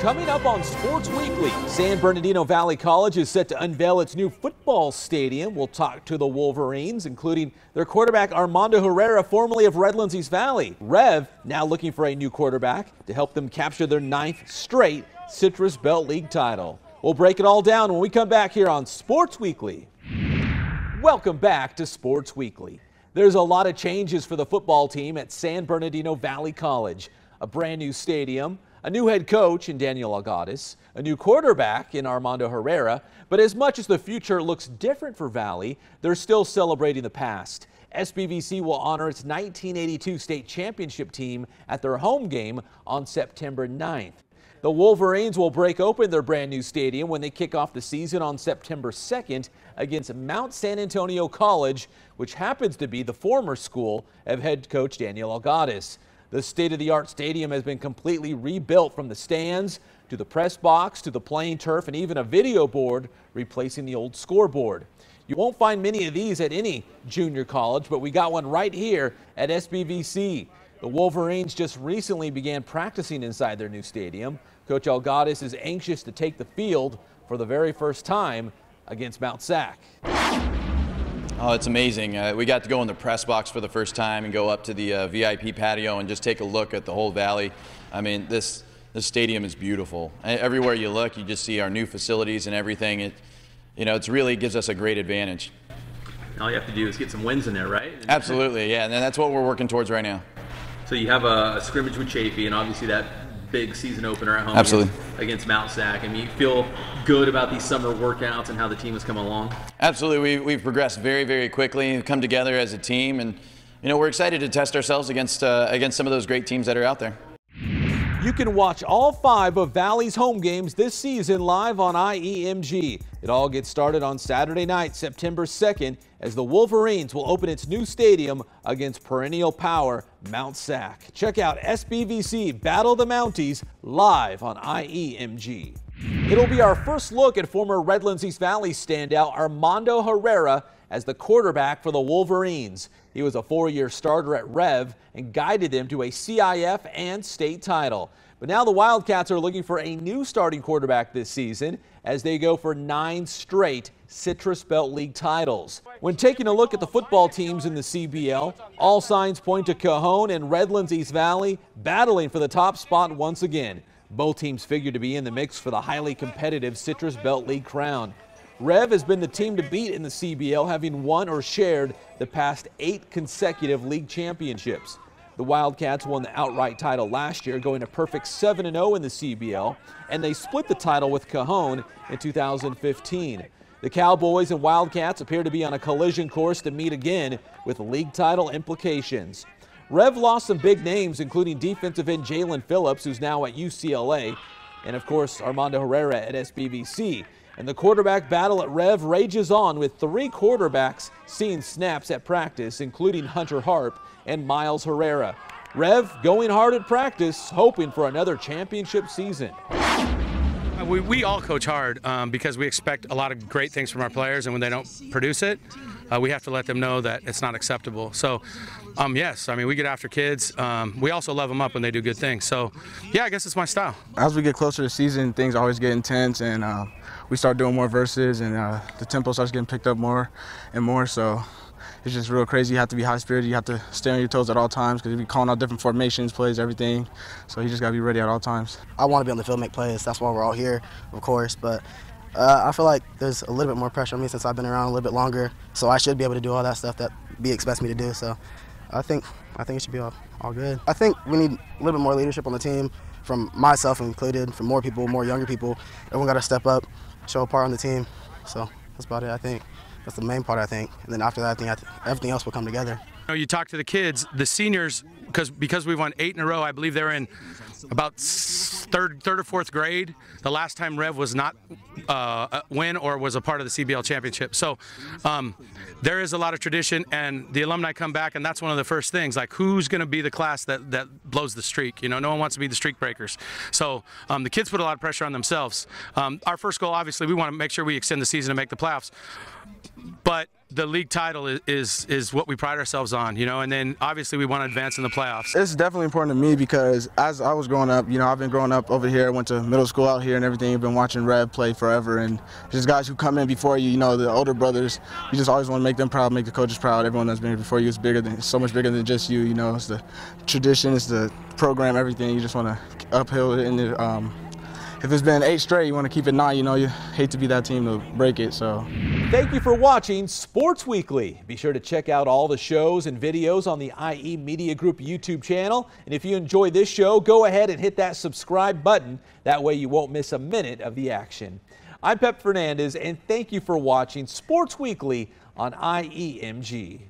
Coming up on Sports Weekly, San Bernardino Valley College is set to unveil its new football stadium. We'll talk to the Wolverines, including their quarterback Armando Herrera, formerly of Redlands East Valley. Rev now looking for a new quarterback to help them capture their 9th straight Citrus Belt League title. We'll break it all down when we come back here on Sports Weekly. Welcome back to Sports Weekly. There's a lot of changes for the football team at San Bernardino Valley College. A brand new stadium, a new head coach in Daniel Agudis, a new quarterback in Armando Herrera. But as much as the future looks different for Valley, they're still celebrating the past. SBVC will honor its 1982 state championship team at their home game on September 9th. The Wolverines will break open their brand new stadium when they kick off the season on September 2nd against Mount San Antonio College, which happens to be the former school of head coach Daniel Agudis. The state-of-the-art stadium has been completely rebuilt from the stands to the press box to the playing turf and even a video board replacing the old scoreboard. You won't find many of these at any junior college, but we got one right here at SBVC. The Wolverines just recently began practicing inside their new stadium. Coach Agudis is anxious to take the field for the very first time against Mount Sac. Oh, it's amazing. We got to go in the press box for the first time and go up to the VIP patio and just take a look at the whole valley. I mean, this stadium is beautiful. Everywhere you look, you just see our new facilities and everything. It really gives us a great advantage. All you have to do is get some wins in there, right? Absolutely, yeah, and that's what we're working towards right now. So you have a scrimmage with Chafee, and obviously that big season opener at home against Mount Sac. I mean, you feel good about these summer workouts and how the team has come along? Absolutely. We've progressed very, very quickly. We've come together as a team, and we're excited to test ourselves against some of those great teams that are out there. You can watch all 5 of Valley's home games this season live on IEMG. It all gets started on Saturday night, September 2nd, as the Wolverines will open its new stadium against perennial power Mount Sac. Check out SBVC Battle the Mounties live on IEMG. It'll be our first look at former Redlands East Valley standout Armando Herrera as the quarterback for the Wolverines. He was a 4-year starter at Rev and guided them to a CIF and state title. But now the Wildcats are looking for a new starting quarterback this season as they go for 9 straight Citrus Belt League titles. When taking a look at the football teams in the CBL, all signs point to Cajon and Redlands East Valley battling for the top spot once again. Both teams figure to be in the mix for the highly competitive Citrus Belt League crown. Rev has been the team to beat in the CBL, having won or shared the past 8 consecutive league championships. The Wildcats won the outright title last year, going a perfect 7-0 in the CBL, and they split the title with Cajon in 2015. The Cowboys and Wildcats appear to be on a collision course to meet again with league title implications. Rev lost some big names, including defensive end Jalen Phillips, who's now at UCLA, and of course Armando Herrera at SBVC. And the quarterback battle at Rev rages on with 3 quarterbacks seeing snaps at practice, including Hunter Harp and Miles Herrera. Rev going hard at practice, hoping for another championship season. We all coach hard because we expect a lot of great things from our players, and when they don't produce it, we have to let them know that it's not acceptable. So, yes, I mean, we get after kids. We also love them up when they do good things. So, yeah, I guess it's my style. As we get closer to the season, things always get intense, and we start doing more verses, and the tempo starts getting picked up more and more. So it's just real crazy. You have to be high-spirited. You have to stay on your toes at all times because you'll be calling out different formations, plays, everything. So you just got to be ready at all times. I want to be on the field and make plays. That's why we're all here, of course. But I feel like there's a little bit more pressure on me since I've been around a little bit longer. So I should be able to do all that stuff that B expects me to do. So I think it should be all good. I think we need a little bit more leadership on the team, from myself included, from more people, more younger people. Everyone got to step up, show a part on the team. So that's about it, I think. That's the main part, I think. And then after that, I think everything else will come together. You talk to the kids, the seniors, because we won 8 in a row. I believe they were in about third or fourth grade. The last time Rev was not win or was a part of the CBL championship. So there is a lot of tradition, and the alumni come back, and that's one of the first things. Like, who's going to be the class that blows the streak? No one wants to be the streak breakers. So the kids put a lot of pressure on themselves. Our first goal, obviously, we want to make sure we extend the season and make the playoffs. But the league title is what we pride ourselves on, you know, and then obviously we want to advance in the playoffs. It's definitely important to me because as I was growing up, you know, I've been growing up over here, I went to middle school out here and everything. I've been watching Red play forever, and just guys who come in before you, you know, the older brothers, you just always want to make them proud, make the coaches proud. Everyone that's been here before you is bigger than, so much bigger than just you, you know. It's the tradition, it's the program, everything. You just want to uphill it. And if it's been 8 straight, you want to keep it 9, you know, you hate to be that team to break it, so. Thank you for watching Sports Weekly. Be sure to check out all the shows and videos on the IE Media Group YouTube channel. And if you enjoy this show, go ahead and hit that subscribe button. That way you won't miss a minute of the action. I'm Pep Fernandez, and thank you for watching Sports Weekly on IEMG.